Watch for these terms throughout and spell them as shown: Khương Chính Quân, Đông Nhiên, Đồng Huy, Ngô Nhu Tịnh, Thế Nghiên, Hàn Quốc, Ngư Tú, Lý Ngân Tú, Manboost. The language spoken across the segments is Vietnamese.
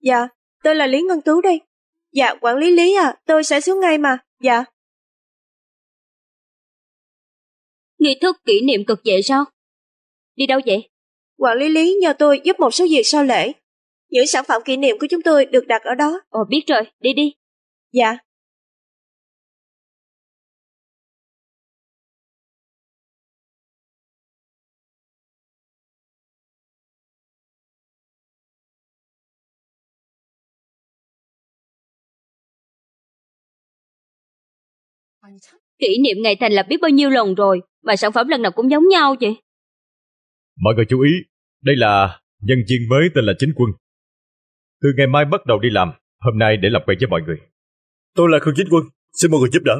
Dạ, tôi là Lý Ngân Tú đây. Dạ, quản lý Lý à, tôi sẽ xuống ngay mà. Dạ. Nghi thức kỷ niệm cực vậy sao? Đi đâu vậy? Quản lý Lý nhờ tôi giúp một số việc sau lễ. Những sản phẩm kỷ niệm của chúng tôi được đặt ở đó. Ồ, biết rồi, đi đi. Dạ. Kỷ niệm ngày thành là biết bao nhiêu lần rồi, mà sản phẩm lần nào cũng giống nhau vậy. Mọi người chú ý, đây là nhân viên mới tên là Chính Quân. Từ ngày mai bắt đầu đi làm, hôm nay để làm quen với mọi người. Tôi là Khương Chính Quân, xin mọi người giúp đỡ.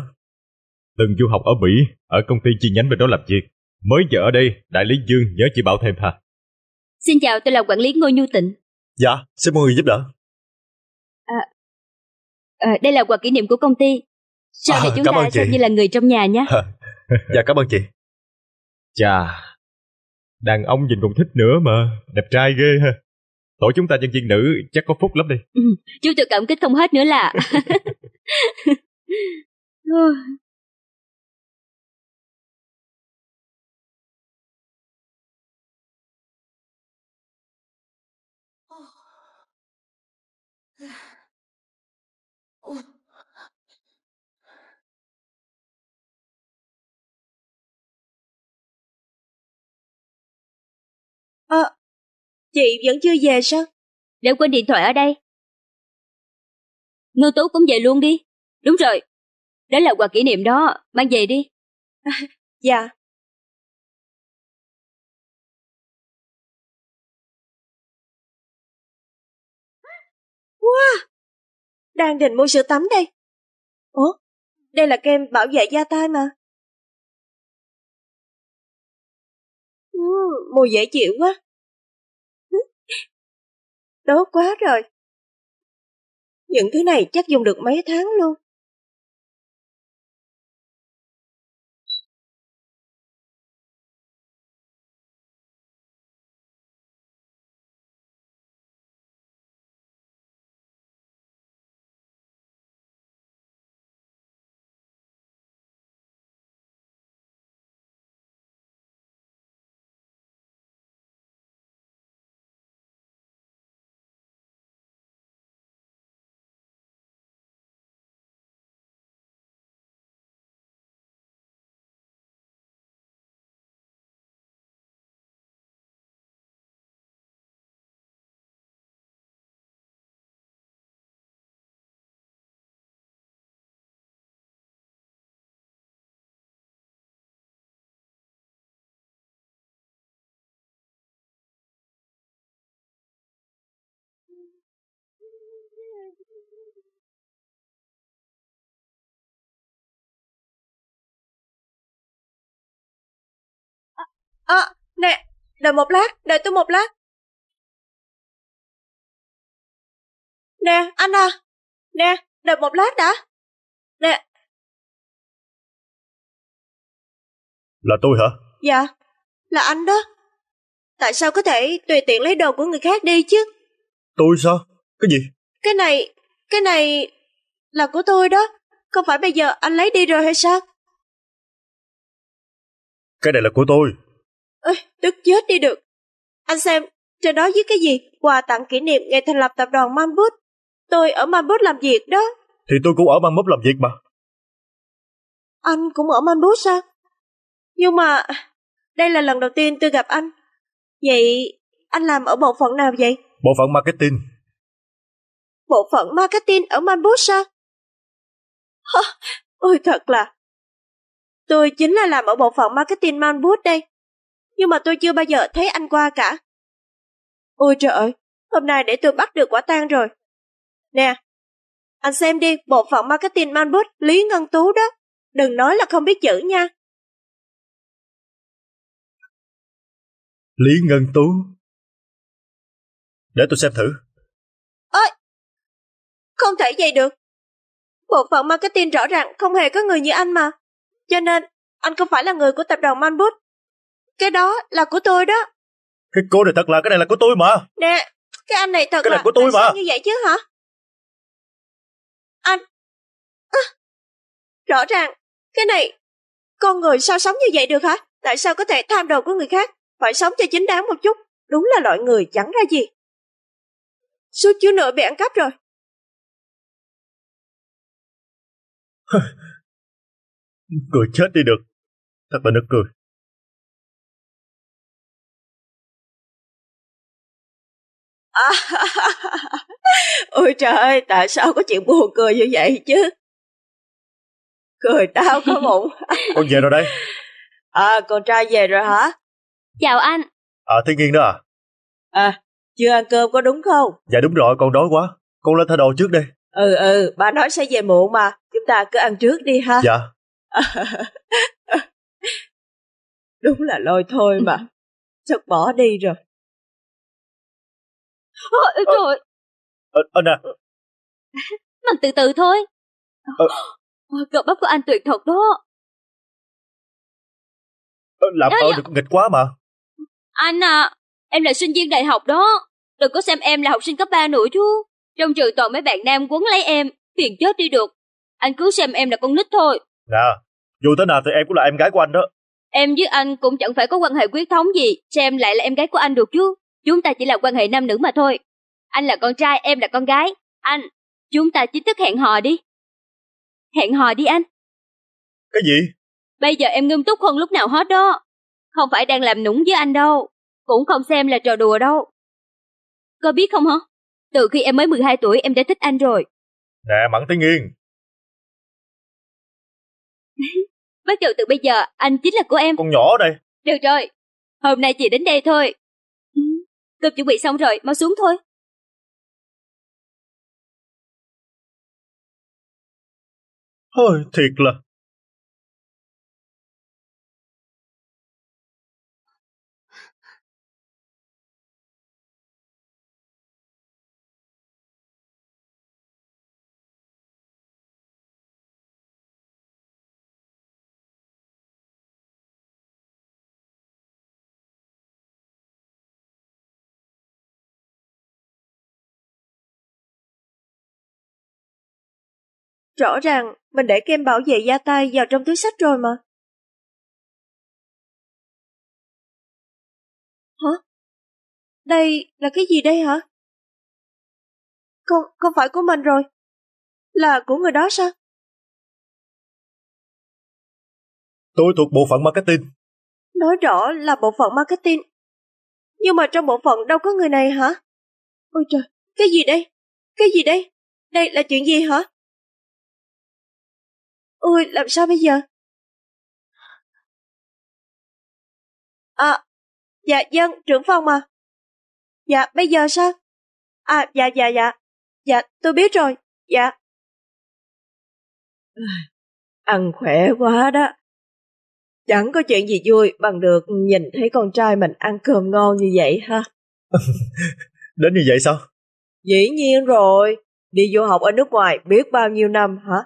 Từng du học ở Mỹ, ở công ty chi nhánh bên đó làm việc. Mới giờ ở đây, đại lý Dương nhớ chị bảo thêm ha. Xin chào, tôi là quản lý Ngô Nhu Tịnh. Dạ, xin mọi người giúp đỡ. Đây là quà kỷ niệm của công ty. Sao để chúng ta xem như là người trong nhà nhé. Dạ cảm ơn chị. Chà, đàn ông nhìn còn thích nữa mà. Đẹp trai ghê ha. Tổ chúng ta nhân viên nữ chắc có phúc lắm đi. Chú tự cảm kích không hết nữa là. Chị vẫn chưa về sao? Để quên điện thoại ở đây. Ngư Tú cũng về luôn đi. Đúng rồi, đó là quà kỷ niệm đó, mang về đi. Dạ. Wow, đang định mua sữa tắm đây. Ủa, đây là kem bảo vệ da tai mà. Mùi dễ chịu quá. Tốt quá rồi. Những thứ này chắc dùng được mấy tháng luôn. Nè, đợi tôi một lát. Nè, anh à. Nè, đợi một lát đã. Nè. Là tôi hả? Dạ, là anh đó. Tại sao có thể tùy tiện lấy đồ của người khác đi chứ? Tôi sao? Cái gì? Cái này là của tôi đó. Không phải bây giờ anh lấy đi rồi hay sao? Cái này là của tôi. Ôi, tức chết đi được. Anh xem, trên đó viết cái gì? Quà tặng kỷ niệm ngày thành lập tập đoàn Manboost. Tôi ở Manboost làm việc đó. Thì tôi cũng ở Manboost làm việc mà. Anh cũng ở Manboost sao? Nhưng mà đây là lần đầu tiên tôi gặp anh. Vậy anh làm ở bộ phận nào vậy? Bộ phận marketing. Bộ phận marketing ở Manboost sao? Ôi thật là. Tôi chính là làm ở bộ phận marketing Manboost đây. Nhưng mà tôi chưa bao giờ thấy anh qua cả. Ôi trời ơi, hôm nay để tôi bắt được quả tang rồi. Nè, anh xem đi, bộ phận marketing Manboost Lý Ngân Tú đó. Đừng nói là không biết chữ nha. Lý Ngân Tú. Để tôi xem thử. Ôi, không thể vậy được. Bộ phận marketing rõ ràng không hề có người như anh mà. Cho nên anh không phải là người của tập đoàn Manboost. Cái đó là của tôi đó. Cái cô này thật là, cái này là của tôi mà. Nè, cái anh này thật là. Cái này là của tôi mà. Như vậy chứ hả? Anh à, rõ ràng cái này, con người sao sống như vậy được hả? Tại sao có thể tham đồ của người khác? Phải sống cho chính đáng một chút. Đúng là loại người chẳng ra gì. Suốt chứa nợ bị ăn cắp rồi. Cười chết đi được. Thật là nực cười. À, ôi trời ơi, tại sao có chuyện buồn cười như vậy chứ? Cười tao có bụng. Con về rồi đây. À, con trai về rồi hả? Chào anh. À, Thế Nghiên đó à? À, chưa ăn cơm có đúng không? Dạ đúng rồi, con đói quá. Con lên thay đồ trước đi. Ừ, ba nói sẽ về muộn mà. Chúng ta cứ ăn trước đi ha. Dạ. Đúng là lôi thôi mà. Chắc bỏ đi rồi. Ôi trời. Anh à. Mình từ từ thôi. Cậu bắp của anh tuyệt thật đó. Làm ơn đừng có nghịch quá mà. Anh à, em là sinh viên đại học đó. Đừng có xem em là học sinh cấp 3 nữa chứ. Trong trường toàn mấy bạn nam quấn lấy em, phiền chết đi được. Anh cứ xem em là con nít thôi. Nè, dù thế nào thì em cũng là em gái của anh đó. Em với anh cũng chẳng phải có quan hệ huyết thống gì, xem em lại là em gái của anh được chứ. Chúng ta chỉ là quan hệ nam nữ mà thôi. Anh là con trai, em là con gái. Anh, chúng ta chính thức hẹn hò đi. Hẹn hò đi anh. Cái gì? Bây giờ em nghiêm túc hơn lúc nào hết đó. Không phải đang làm nũng với anh đâu. Cũng không xem là trò đùa đâu. Cô biết không hả? Từ khi em mới 12 tuổi em đã thích anh rồi. Nè Mẫn Thế Nghiên. Bắt đầu từ bây giờ anh chính là của em. Con nhỏ đây. Được rồi, hôm nay chị đến đây thôi. Cơm chuẩn bị xong rồi, mau xuống thôi. Thôi thiệt là. Rõ ràng mình để kem bảo vệ da tay vào trong túi xách rồi mà. Hả? Đây là cái gì đây hả? Không phải của mình rồi. Là của người đó sao? Tôi thuộc bộ phận marketing. Nói rõ là bộ phận marketing. Nhưng mà trong bộ phận đâu có người này hả? Ôi trời, cái gì đây? Cái gì đây? Đây là chuyện gì hả? Ôi, làm sao bây giờ? À, dạ dân, trưởng phòng à. Dạ, bây giờ sao? À, dạ. Dạ, tôi biết rồi, dạ. Ăn khỏe quá đó. Chẳng có chuyện gì vui bằng được nhìn thấy con trai mình ăn cơm ngon như vậy ha. Đến như vậy sao? Dĩ nhiên rồi, đi du học ở nước ngoài biết bao nhiêu năm hả?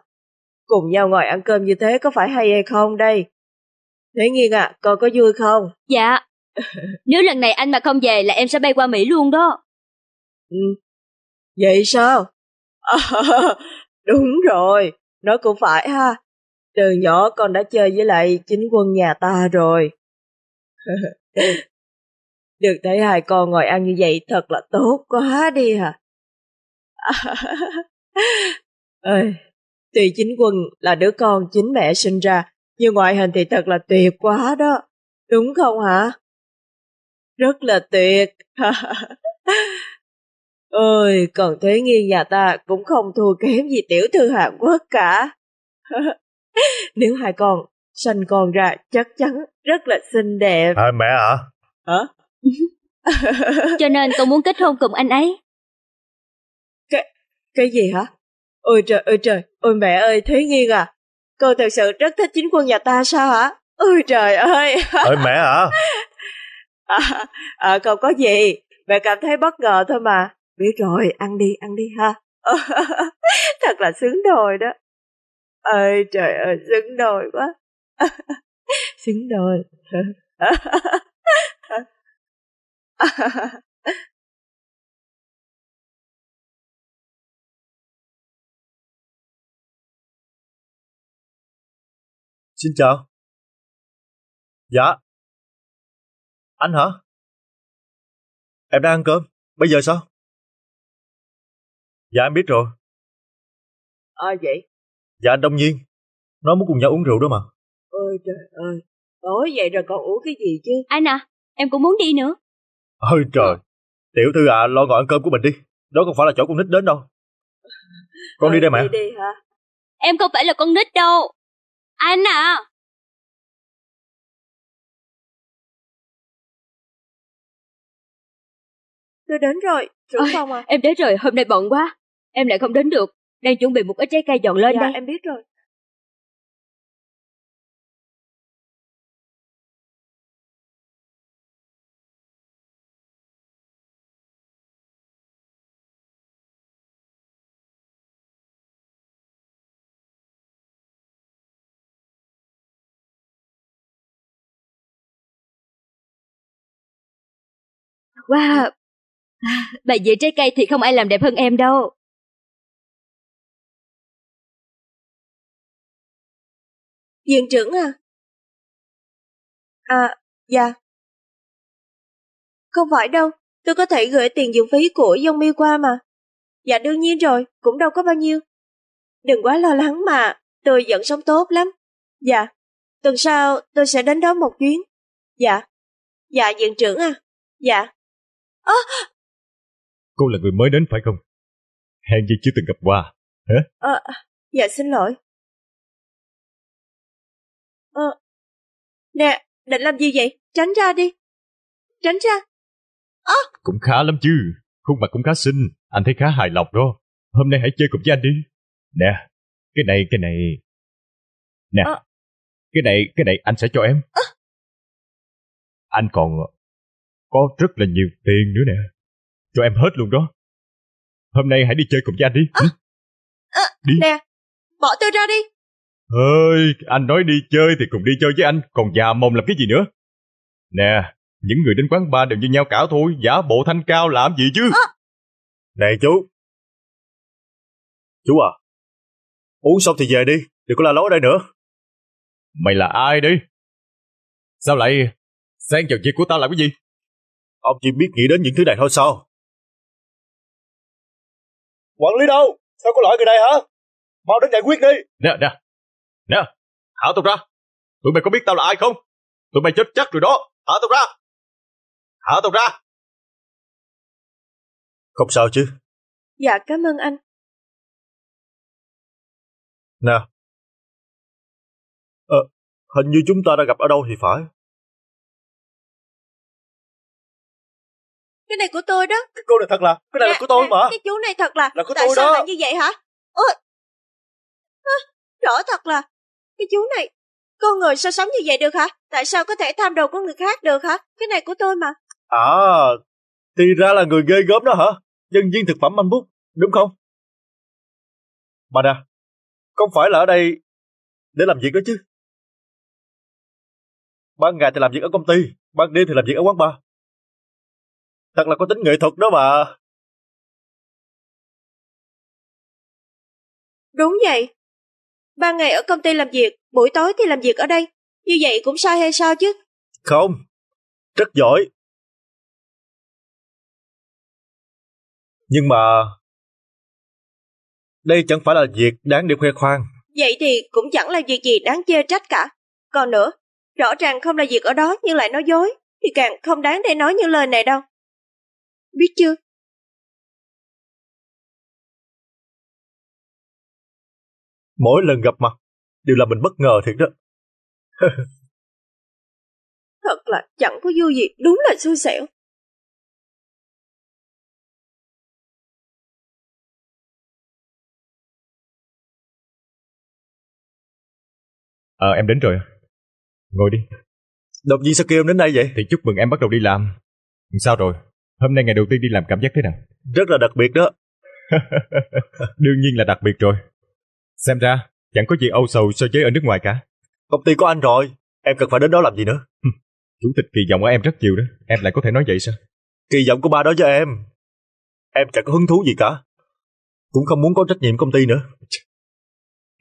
Cùng nhau ngồi ăn cơm như thế có phải hay không đây? Thế Nghiên à, con có vui không? Dạ. Nếu lần này anh mà không về là em sẽ bay qua Mỹ luôn đó. Ừ. Vậy sao? À, đúng rồi, nói cũng phải ha. Từ nhỏ con đã chơi với lại Chính Quân nhà ta rồi. Được thấy hai con ngồi ăn như vậy thật là tốt quá đi hả? Ơi. Tuy Chính Quân là đứa con chính mẹ sinh ra, nhưng ngoại hình thì thật là tuyệt quá đó. Đúng không hả? Rất là tuyệt. Ôi, còn Thế Nghiên nhà ta cũng không thua kém gì tiểu thư Hàn Quốc cả. Nếu hai con sanh con ra chắc chắn rất là xinh đẹp. À, mẹ hả? Hả? Cho nên con muốn kết hôn cùng anh ấy. Cái gì hả? Ôi trời, ôi mẹ ơi, Thế Nghiên à, con thật sự rất thích Chính Quân nhà ta sao hả? Ôi trời ơi. Ôi mẹ hả? Không có gì, mẹ cảm thấy bất ngờ thôi mà. Biết rồi, ăn đi ha. Thật là xứng đôi đó. Ơi trời ơi, xứng đôi quá. Xứng đôi. Xin chào. Dạ. Anh hả? Em đang ăn cơm, bây giờ sao? Dạ em biết rồi. Vậy? Dạ anh Đông Nhiên, nó muốn cùng nhau uống rượu đó mà. Ôi trời ơi, tối vậy rồi còn uống cái gì chứ? Anh à, em cũng muốn đi nữa. Ôi trời, tiểu thư à, lo ngồi ăn cơm của mình đi. Đó không phải là chỗ con nít đến đâu. Con đi đây mẹ. Đi đi hả? Em không phải là con nít đâu. Anh à. Tôi đến rồi, trưởng phòng à. Em đến rồi, hôm nay bận quá. Em lại không đến được. Đang chuẩn bị một ít trái cây giòn lên đây. Em biết rồi. Wow, bà dĩa trái cây thì không ai làm đẹp hơn em đâu. Viện trưởng à? Dạ. Không phải đâu, tôi có thể gửi tiền dưỡng phí của Dông Mi qua mà. Dạ đương nhiên rồi, cũng đâu có bao nhiêu. Đừng quá lo lắng mà, tôi vẫn sống tốt lắm. Dạ, tuần sau tôi sẽ đến đó một chuyến. Dạ. Dạ viện trưởng à? Dạ. Cô là người mới đến phải không? Hèn gì chưa từng gặp qua. Hả? Dạ xin lỗi. Nè, định làm gì vậy? Tránh ra đi. Tránh ra. Cũng khá lắm chứ. Khuôn mặt cũng khá xinh. Anh thấy khá hài lòng đó. Hôm nay hãy chơi cùng với anh đi. Nè, cái này. Nè, cái này anh sẽ cho em. Anh còn có rất là nhiều tiền nữa nè. Cho em hết luôn đó. Hôm nay hãy đi chơi cùng với anh đi. Đi. Nè, bỏ tôi ra đi. Ơi, anh nói đi chơi thì cùng đi chơi với anh, còn già mồm làm cái gì nữa. Nè, những người đến quán bar đều như nhau cả thôi, giả bộ thanh cao làm gì chứ. Nè chú. Chú à, uống xong thì về đi, đừng có la lối ở đây nữa. Mày là ai đi? Sao lại xen vào việc của tao làm cái gì? Ông chỉ biết nghĩ đến những thứ này thôi sao? Quản lý đâu? Sao có loại người này hả? Mau đến giải quyết đi. Nè, thả tao ra. Tụi mày có biết tao là ai không? Tụi mày chết chắc rồi đó. Thả tao ra. Thả tao ra. Không sao chứ? Dạ cảm ơn anh. Nè. Hình như chúng ta đã gặp ở đâu thì phải. Cái này của tôi đó. Cái cô này thật là. Cái này nè, là của tôi nè, mà. Cái chú này thật là của tại tôi sao đó. Lại như vậy hả? Ôi. Rõ thật là. Cái chú này, con người sao sống như vậy được hả? Tại sao có thể tham đồ của người khác được hả? Cái này của tôi mà. Thì ra là người ghê gớm đó hả? Nhân viên thực phẩm Manboost, đúng không? Mà nè, không phải là ở đây để làm việc đó chứ. Ban ngày thì làm việc ở công ty, ban đêm thì làm việc ở quán bar. Thật là có tính nghệ thuật đó mà. Đúng vậy. Ban ngày ở công ty làm việc, buổi tối thì làm việc ở đây. Như vậy cũng sai hay sao chứ? Không, rất giỏi. Nhưng mà đây chẳng phải là việc đáng để khoe khoang. Vậy thì cũng chẳng là việc gì đáng chê trách cả. Còn nữa, rõ ràng không là việc ở đó nhưng lại nói dối, thì càng không đáng để nói những lời này đâu. Biết chưa? Mỗi lần gặp mặt đều là mình bất ngờ thiệt đó. Thật là chẳng có vui gì, đúng là xui xẻo. Em đến rồi. Ngồi đi. Đột nhiên sao kêu em đến đây vậy? Thì chúc mừng em bắt đầu đi làm. Sao rồi? Hôm nay ngày đầu tiên đi làm cảm giác thế nào? Rất là đặc biệt đó. Đương nhiên là đặc biệt rồi. Xem ra chẳng có gì âu sầu so với ở nước ngoài cả. Công ty có anh rồi, em cần phải đến đó làm gì nữa? Chủ tịch kỳ vọng ở em rất nhiều đó. Em lại có thể nói vậy sao? Kỳ vọng của ba đó với em chẳng có hứng thú gì cả. Cũng không muốn có trách nhiệm công ty nữa.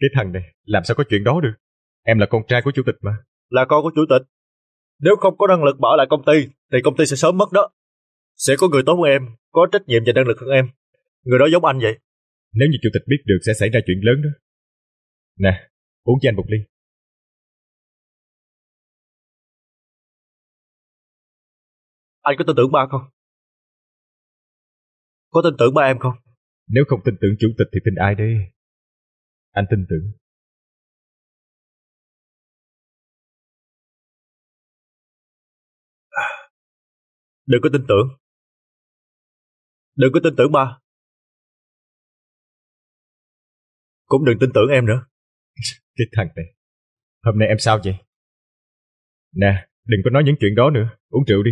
Cái thằng này làm sao có chuyện đó được. Em là con trai của chủ tịch mà. Là con của chủ tịch. Nếu không có năng lực bảo lại công ty thì công ty sẽ sớm mất đó. Sẽ có người tốt hơn em, có trách nhiệm và năng lực hơn em. Người đó giống anh vậy. Nếu như chủ tịch biết được sẽ xảy ra chuyện lớn đó. Nè, uống cho anh một ly. Anh có tin tưởng ba không? Có tin tưởng ba em không? Nếu không tin tưởng chủ tịch thì tin ai đây? Anh tin tưởng. Đừng có tin tưởng. Đừng có tin tưởng ba. Cũng đừng tin tưởng em nữa. Cái thằng này. Hôm nay em sao vậy? Nè, đừng có nói những chuyện đó nữa. Uống rượu đi.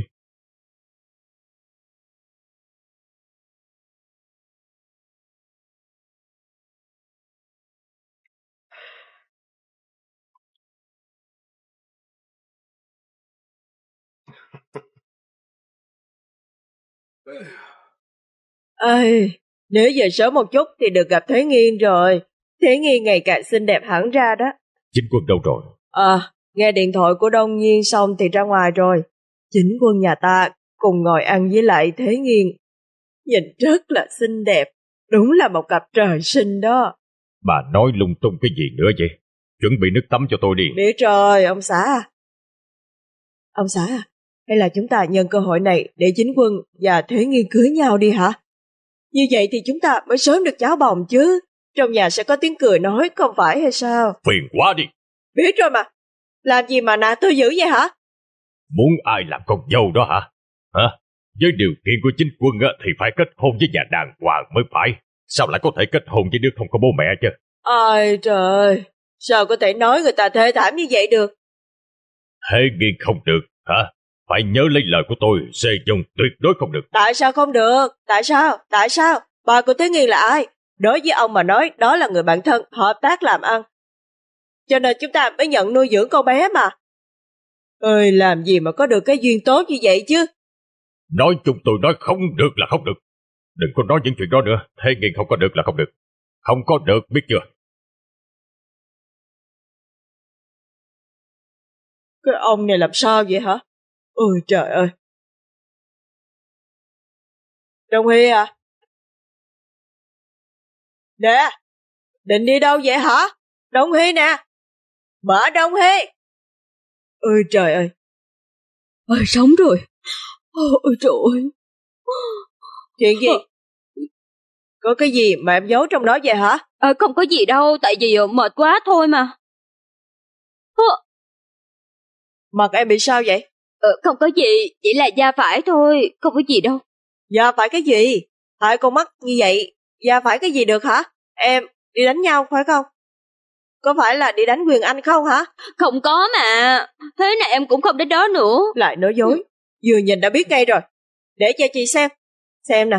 Ê, nếu về sớm một chút thì được gặp Thế Nghiên rồi. Thế Nghiên ngày càng xinh đẹp hẳn ra đó. Chính Quân đâu rồi? Nghe điện thoại của Đông Nhiên xong thì ra ngoài rồi. Chính Quân nhà ta cùng ngồi ăn với lại Thế Nghiên. Nhìn rất là xinh đẹp. Đúng là một cặp trời sinh đó. Bà nói lung tung cái gì nữa vậy? Chuẩn bị nước tắm cho tôi đi. Biết rồi, ông xã. Ông xã à? Hay là chúng ta nhân cơ hội này để Chính Quân và Thế Nghiên cưới nhau đi hả? Như vậy thì chúng ta mới sớm được cháo bồng chứ. Trong nhà sẽ có tiếng cười nói không phải hay sao? Phiền quá đi. Biết rồi mà. Làm gì mà nạt tôi dữ vậy hả? Muốn ai làm con dâu đó hả? Với điều kiện của Chính Quân thì phải kết hôn với nhà đàng hoàng mới phải. Sao lại có thể kết hôn với đứa không có bố mẹ chứ? Ôi trời, sao có thể nói người ta thê thảm như vậy được? Thế Nghiên không được hả? Phải nhớ lấy lời của tôi, xê dung tuyệt đối không được. Tại sao không được? Tại sao? Bà của Thế Nghiên là ai? Đối với ông mà nói, đó là người bạn thân, hợp tác làm ăn. Cho nên chúng ta mới nhận nuôi dưỡng con bé mà. Ơi, làm gì mà có được cái duyên tốt như vậy chứ? Nói chung tôi nói không được là không được. Đừng có nói những chuyện đó nữa, Thế Nghiên không có được là không được. Không có được, biết chưa? Cái ông này làm sao vậy hả? Ôi trời ơi. Đồng Huy à? Nè, định đi đâu vậy hả? Đồng Huy nè. Mở Đồng Huy. Ôi trời ơi. Ôi sống rồi. Ôi trời ơi. Chuyện gì? Có cái gì mà em giấu trong đó vậy hả? Không có gì đâu, tại vì mệt quá thôi mà. Mặt em bị sao vậy? Không có gì, chỉ là da phải thôi, không có gì đâu. Da phải cái gì? Hai con mắt như vậy, da phải cái gì được hả? Em, đi đánh nhau phải không? Có phải là đi đánh Quyền Anh không hả? Không có mà, thế này em cũng không đến đó nữa. Lại nói dối, vừa nhìn đã biết ngay rồi. Để cho chị xem nè.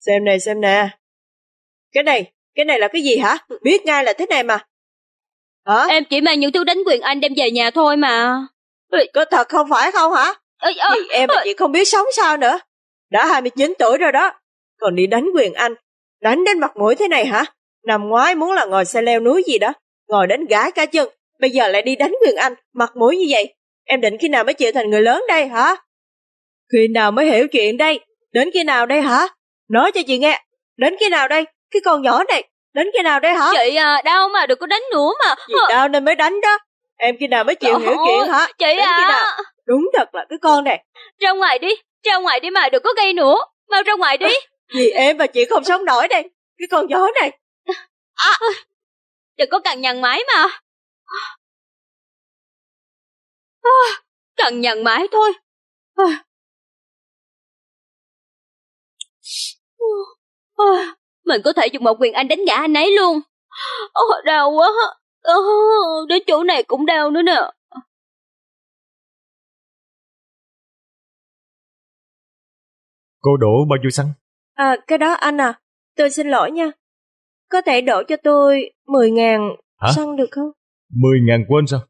Xem này, xem nè. Cái này là cái gì hả? Biết ngay là thế này mà. Hả? Em chỉ mang những thứ đánh Quyền Anh đem về nhà thôi mà. Có thật không phải không hả? Em mà chị không biết sống sao nữa. Đã 29 tuổi rồi đó, còn đi đánh Quyền Anh. Đánh đến mặt mũi thế này hả? Năm ngoái muốn là ngồi xe leo núi gì đó, ngồi đánh gãi cả chân. Bây giờ lại đi đánh Quyền Anh, mặt mũi như vậy. Em định khi nào mới chịu thành người lớn đây hả? Khi nào mới hiểu chuyện đây? Đến khi nào đây hả? Nói cho chị nghe, đến khi nào đây? Cái con nhỏ này đến khi nào đây hả? Chị à, đau mà đừng có đánh nữa mà. Chị đau nên mới đánh đó. Em khi nào mới chịu hiểu chuyện hả? Chị đến khi nào? Đúng thật là cái con này. Ra ngoài đi mà đừng có gây nữa. Mau ra ngoài đi. Vì em mà chị không sống nổi đây. Cái con gió này. Đừng có cằn nhằn mãi mà. Cằn nhằn mãi thôi. Mình có thể dùng một Quyền Anh đánh ngã anh ấy luôn. Đau quá. Đến chỗ này cũng đau nữa nè. Cô đổ bao nhiêu xăng? Cái đó anh à, tôi xin lỗi nha. Có thể đổ cho tôi 10.000 xăng được không? 10.000 quên sao?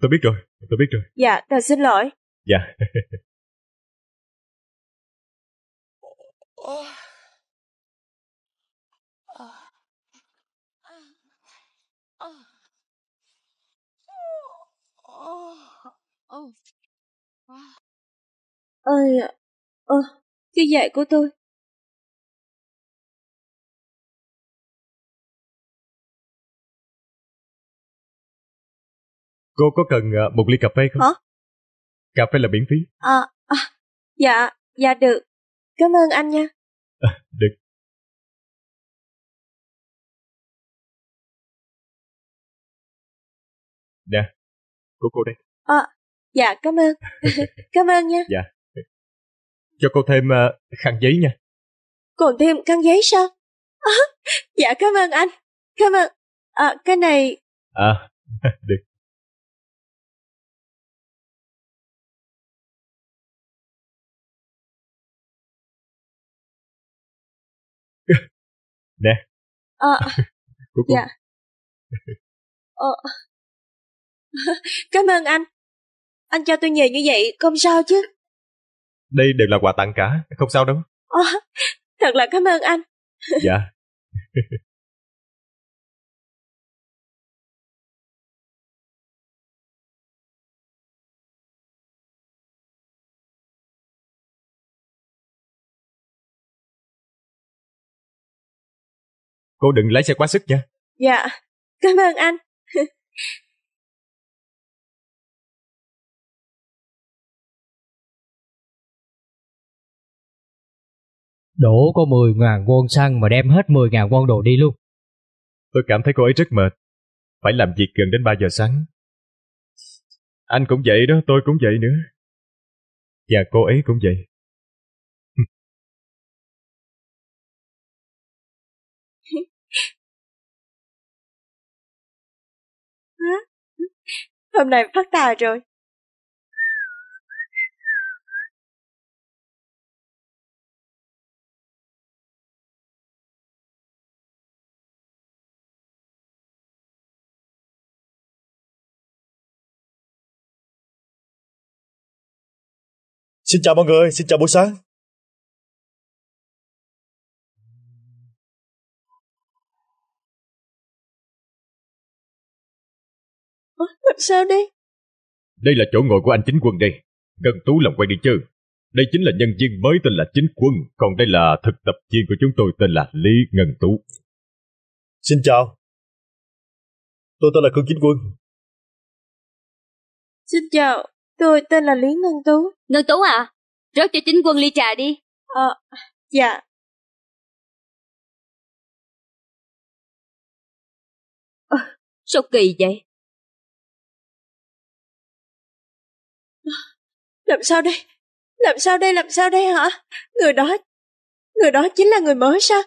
Tôi biết rồi. Dạ, tôi xin lỗi. Dạ. Cái dạy của tôi. Cô có cần một ly cà phê không? Hả? Cà phê là miễn phí. Dạ được. Cảm ơn anh nha. Được. Nè, của cô đây. Dạ cảm ơn. Cảm ơn nha. Dạ. Cho cô thêm khăn giấy nha. Còn thêm khăn giấy sao? Dạ cảm ơn anh. Cảm ơn. Cái này. Được. Nè. Dạ. Cảm ơn anh. Anh cho tôi nhờ như vậy không sao chứ? Đây đều là quà tặng cả, không sao đâu. Thật là cảm ơn anh. Dạ. Cô đừng lái xe quá sức nha. Dạ, cảm ơn anh. Đổ có 10.000 won xăng mà đem hết 10.000 won đồ đi luôn. Tôi cảm thấy cô ấy rất mệt. Phải làm việc gần đến 3 giờ sáng. Anh cũng vậy đó, tôi cũng vậy nữa. Và cô ấy cũng vậy. Hôm nay phát tài rồi. Xin chào mọi người, xin chào buổi sáng. Làm sao đây? Đây là chỗ ngồi của anh Chính Quân đây. Ngân Tú làm quen đi chứ. Đây chính là nhân viên mới tên là Chính Quân, còn đây là thực tập viên của chúng tôi tên là Lý Ngân Tú. Xin chào. Tôi tên là Khương Chính Quân. Xin chào. Tôi tên là Lý Ngân Tú. Ngân Tú à, rót cho Chính Quân ly trà đi. Dạ. Sao kỳ vậy? Làm sao đây hả? Người đó chính là người mới sao?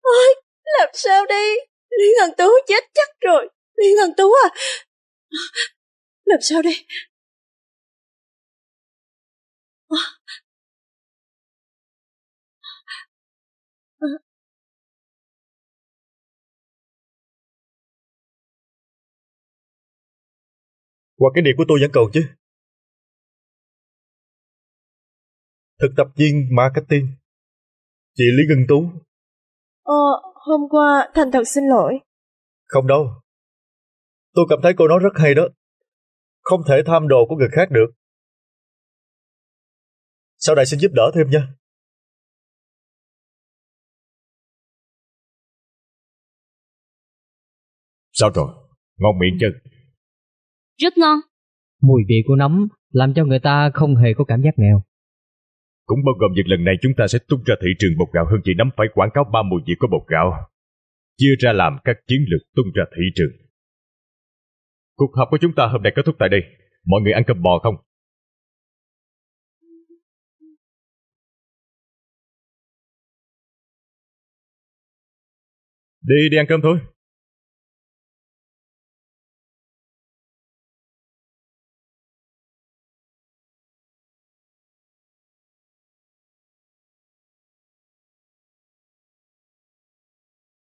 Ôi, làm sao đây? Lý Ngân Tú chết chắc rồi. Lý Ngân Tú à, làm sao đây? Qua cái điện của tôi vẫn còn chứ. Thực tập viên marketing, chị Lý Ngân Tú. Hôm qua thành thật xin lỗi. Không đâu. Tôi cảm thấy cô nói rất hay đó. Không thể tham đồ của người khác được. Sau này xin giúp đỡ thêm nha. Sao rồi? Ngon miệng chứ? Rất ngon. Mùi vị của nấm làm cho người ta không hề có cảm giác nghèo. Cũng bao gồm việc lần này chúng ta sẽ tung ra thị trường bột gạo Hương Vị Nấm phải quảng cáo 3 mùi vị của bột gạo. Chia ra làm các chiến lược tung ra thị trường. Cuộc họp của chúng ta hôm nay kết thúc tại đây. Mọi người ăn cơm bò không? Đi ăn cơm thôi.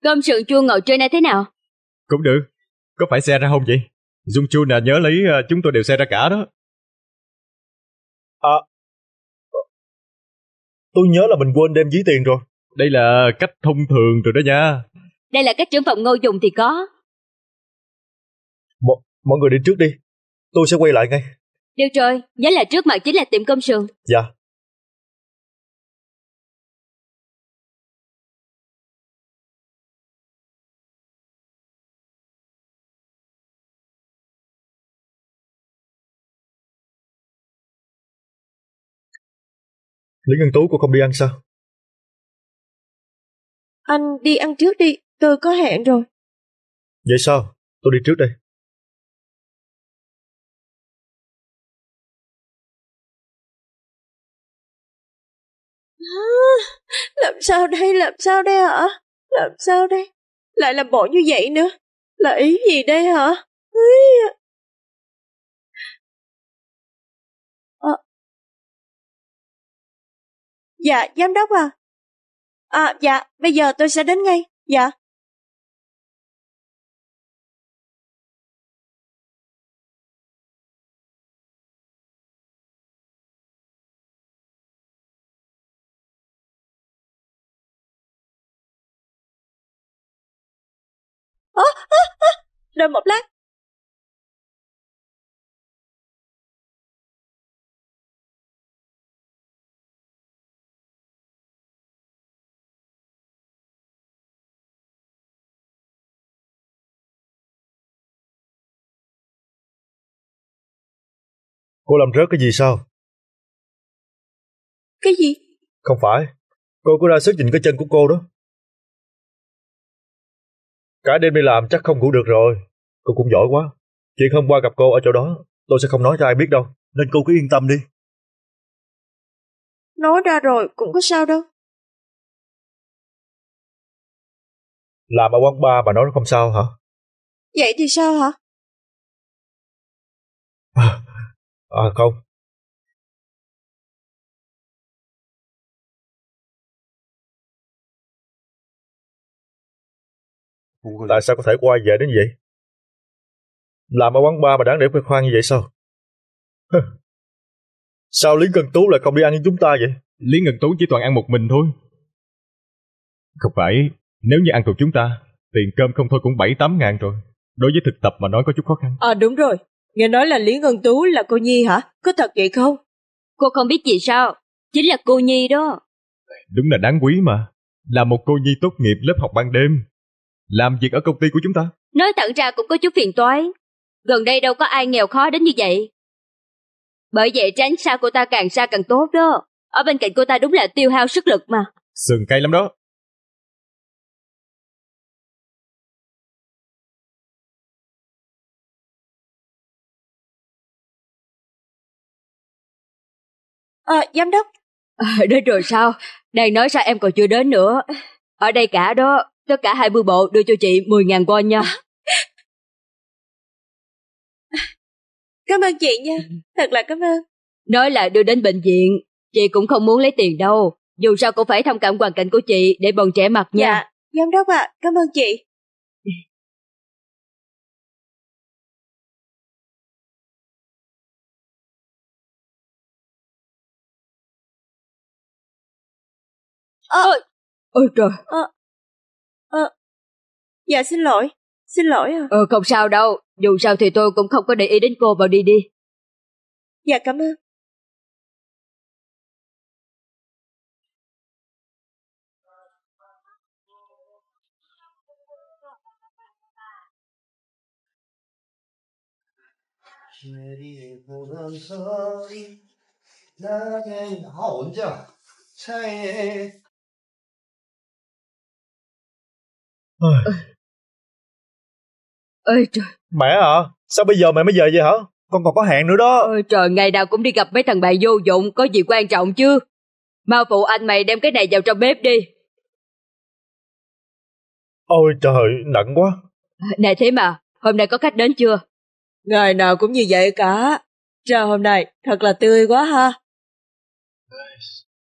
Cơm sườn chua ngồi trên đây thế nào? Cũng được. Có phải xe ra không vậy? Dung Chu nè, nhớ lấy chúng tôi đều xe ra cả đó. À, tôi nhớ là mình quên đem ví tiền rồi. Đây là cách thông thường rồi đó nha. Đây là cách trưởng phòng Ngô dùng thì có. Mọi người đi trước đi, tôi sẽ quay lại ngay. Được rồi, nhớ là trước mặt chính là tiệm cơm sườn. Dạ. Lý Ngân Tú, cô không đi ăn sao? Anh đi ăn trước đi, tôi có hẹn rồi. Vậy sao? Tôi đi trước đây. Làm sao đây hả? Làm sao đây? Lại làm bộ như vậy nữa. Là ý gì đây hả? Dạ, giám đốc à. Dạ, bây giờ tôi sẽ đến ngay. Dạ. Đợi một lát. Cô làm rớt cái gì sao? Cái gì? Không phải. Cô cứ ra sức nhìn cái chân của cô đó. Cả đêm đi làm chắc không ngủ được rồi. Cô cũng giỏi quá. Chuyện hôm qua gặp cô ở chỗ đó, tôi sẽ không nói cho ai biết đâu. Nên cô cứ yên tâm đi. Nói ra rồi cũng có sao đâu. Làm ở quán bar mà nói không sao hả? Vậy thì sao hả? Không. Tại sao có thể quay về đến vậy? Làm ở quán bar mà đáng để khoe khoang như vậy sao? Sao Lý Ngân Tú lại không đi ăn với chúng ta vậy? Lý Ngân Tú chỉ toàn ăn một mình thôi. Không phải, nếu như ăn cùng chúng ta, tiền cơm không thôi cũng 7-8 ngàn rồi. Đối với thực tập mà nói có chút khó khăn. Đúng rồi. Nghe nói là Lý Ngân Tú là cô Nhi hả? Có thật vậy không? Cô không biết gì sao? Chính là cô Nhi đó. Đúng là đáng quý mà. Là một cô Nhi tốt nghiệp lớp học ban đêm, làm việc ở công ty của chúng ta. Nói thẳng ra cũng có chút phiền toái. Gần đây đâu có ai nghèo khó đến như vậy. Bởi vậy tránh xa cô ta càng xa càng tốt đó. Ở bên cạnh cô ta đúng là tiêu hao sức lực mà. Sườn cay lắm đó. Giám đốc. Đến rồi sao? Đang nói sao em còn chưa đến nữa? Ở đây cả đó. Tất cả 20 bộ đưa cho chị 10.000 won nha. Cảm ơn chị nha. Thật là cảm ơn. Nói là đưa đến bệnh viện, chị cũng không muốn lấy tiền đâu. Dù sao cũng phải thông cảm hoàn cảnh của chị để bọn trẻ mặc nha. Dạ, giám đốc ạ. Cảm ơn chị. Ôi trời. Dạ xin lỗi à. Không sao đâu, dù sao thì tôi cũng không có để ý đến cô. Vào đi. Dạ cảm ơn. Ôi trời. Mẹ hả? Sao bây giờ mẹ mới về vậy hả? Con còn có hẹn nữa đó. Ôi trời, ngày nào cũng đi gặp mấy thằng bè vô dụng, có gì quan trọng chứ. Mau phụ anh mày đem cái này vào trong bếp đi. Ôi trời, nặng quá. Này thế mà, hôm nay có khách đến chưa? Ngày nào cũng như vậy cả. Trời hôm nay thật là tươi quá ha.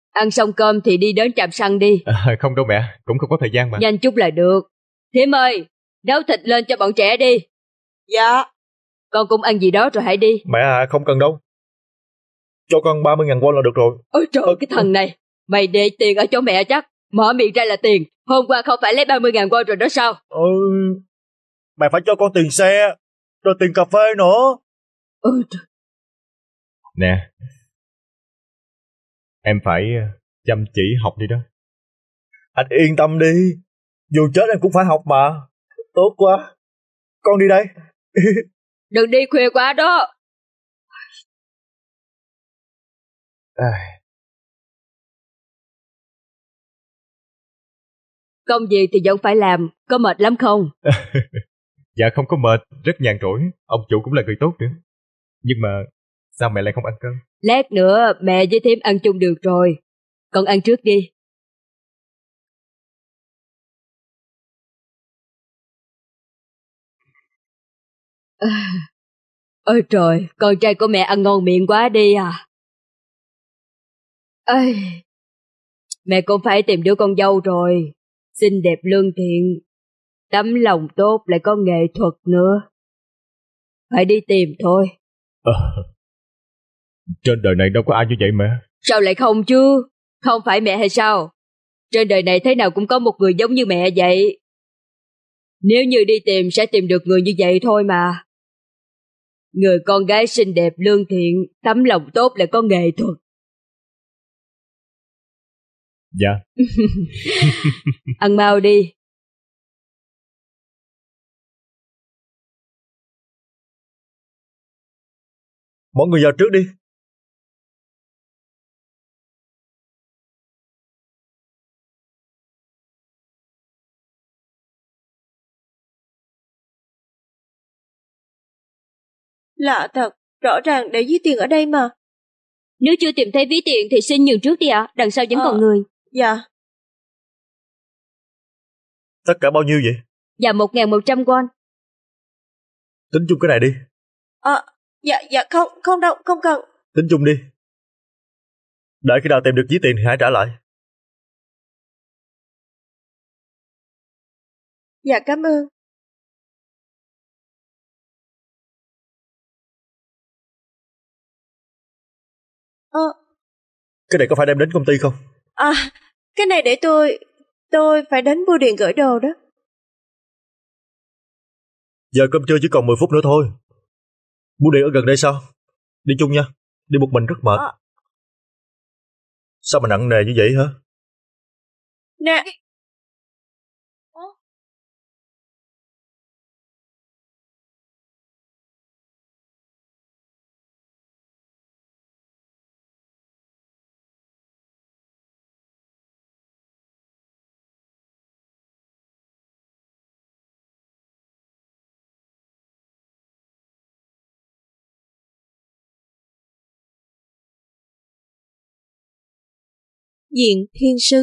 Ăn xong cơm thì đi đến trạm xăng đi. Không đâu mẹ, cũng không có thời gian mà. Nhanh chút là được. Thiểm ơi, nấu thịt lên cho bọn trẻ đi. Dạ. Con cũng ăn gì đó rồi hãy đi. Mẹ à, không cần đâu. Cho con 30.000 won là được rồi. Ôi trời, cái thằng này. Mày để tiền ở chỗ mẹ chắc. Mở miệng ra là tiền. Hôm qua không phải lấy 30.000 won rồi đó sao? Mày phải cho con tiền xe, rồi tiền cà phê nữa. Ôi trời. Nè, em phải chăm chỉ học đi đó. Anh yên tâm đi, dù chết em cũng phải học mà. Tốt quá, con đi đây. Đừng đi khuya quá đó. Công việc thì vẫn phải làm, có mệt lắm không? Dạ không có mệt, rất nhàn rỗi. Ông chủ cũng là người tốt nữa. Nhưng mà sao mẹ lại không ăn cơm? Lát nữa mẹ với Thiểm ăn chung được rồi. Con ăn trước đi. Ôi trời, con trai của mẹ ăn ngon miệng quá đi à. Ê, mẹ cũng phải tìm đứa con dâu rồi. Xinh đẹp lương thiện, tấm lòng tốt, lại có nghệ thuật nữa. Phải đi tìm thôi. Trên đời này đâu có ai như vậy mẹ. Sao lại không chứ? Không phải mẹ hay sao? Trên đời này thế nào cũng có một người giống như mẹ vậy. Nếu như đi tìm sẽ tìm được người như vậy thôi mà. Người con gái xinh đẹp lương thiện, tấm lòng tốt, lại có nghệ thuật. Dạ. Ăn mau đi. Mọi người vào trước đi. Lạ thật, rõ ràng để ví tiền ở đây mà. Nếu chưa tìm thấy ví tiền thì xin nhường trước đi ạ, đằng sau vẫn còn người. Dạ. Tất cả bao nhiêu vậy? Dạ 1.100 won. Tính chung cái này đi. Dạ không đâu, không cần. Tính chung đi. Đợi khi nào tìm được ví tiền thì hãy trả lại. Dạ cảm ơn. Cái này có phải đem đến công ty không? Cái này để tôi phải đến bưu điện gửi đồ đó. Giờ cơm trưa chỉ còn 10 phút nữa thôi. Bưu điện ở gần đây sao? Đi chung nha, đi một mình rất mệt. Sao mà nặng nề như vậy hả? Nè. Diện thiên sứ.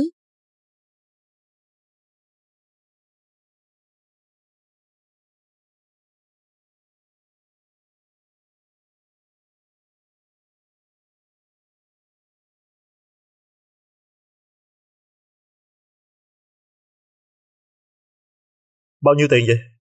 Bao nhiêu tiền vậy?